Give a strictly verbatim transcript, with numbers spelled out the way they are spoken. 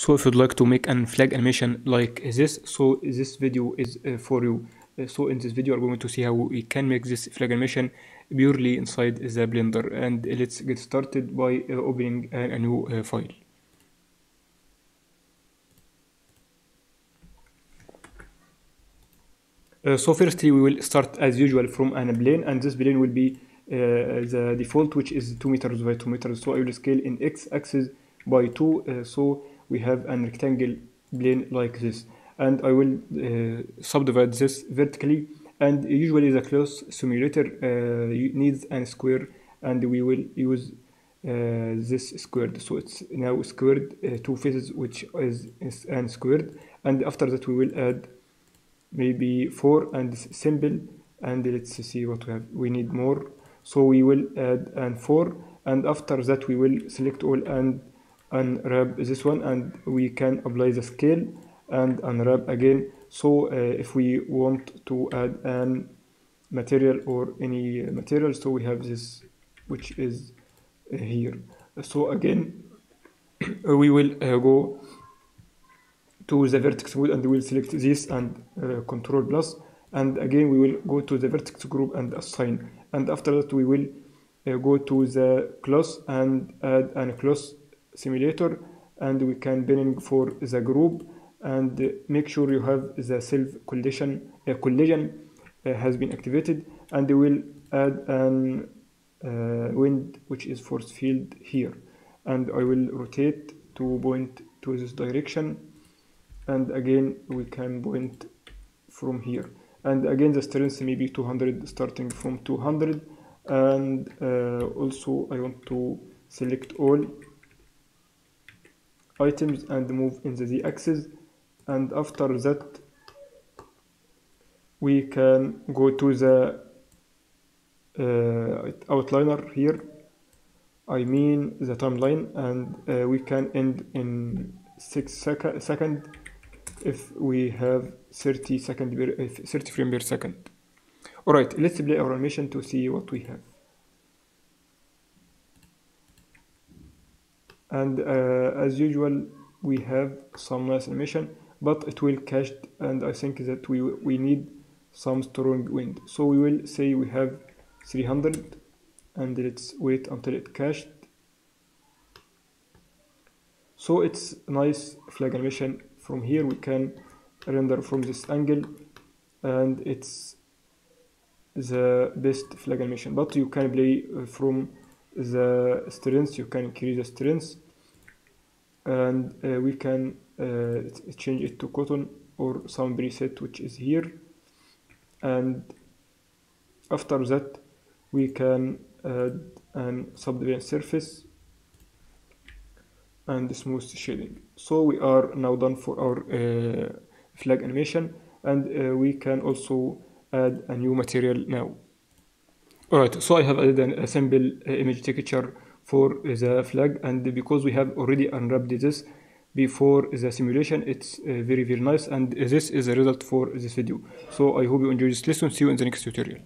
So if you'd like to make an flag animation like this, so this video is uh, for you. So in this video I'm going to see how we can make this flag animation purely inside the Blender, and let's get started by uh, opening a, a new uh, file. Uh, so firstly we will start as usual from an plane, and this plane will be uh, the default, which is two meters by two meters. So I will scale in x axis by two, uh, so we have an rectangle plane like this, and I will uh, subdivide this vertically. And usually the close simulator uh, needs a square, and we will use uh, this squared. So it's now squared uh, two faces, which is, is an squared, and after that we will add maybe four and symbol, and let's see what we have. We need more, so we will add and four, and after that we will select all and unwrap this one, and we can apply the scale and unwrap again. So uh, if we want to add an material or any material, so we have this which is uh, here. So again we will uh, go to the vertex group, and we will select this and uh, control plus, and again we will go to the vertex group and assign, and after that we will uh, go to the class and add an class simulator, and we can binning for the group, and uh, make sure you have the self collision uh, collision uh, has been activated, and we will add an uh, wind which is force field here, and I will rotate to point to this direction, and again we can point from here, and again the strength may be two hundred, starting from two hundred, and uh, also I want to select all items and move in the z-axis, and after that we can go to the uh, outliner here, I mean the timeline, and uh, we can end in six seconds if we have thirty second thirty frame per second. All right, let's play our animation to see what we have. And uh, as usual we have some nice animation, but it will cached, and I think that we we need some strong wind. So we will say we have three hundred, and let's wait until it cached. So it's nice flag animation. From here we can render from this angle, and it's the best flag animation, but you can play from the strength, you can increase the strength, and uh, we can uh, change it to cotton or some preset which is here, and after that we can add an subdivision surface and smooth shading. So we are now done for our uh, flag animation, and uh, we can also add a new material now. Alright, so I have added an, a simple uh, image texture for uh, the flag, and because we have already unwrapped this before the simulation, it's uh, very very nice, and this is the result for this video. So I hope you enjoyed this lesson. See you in the next tutorial.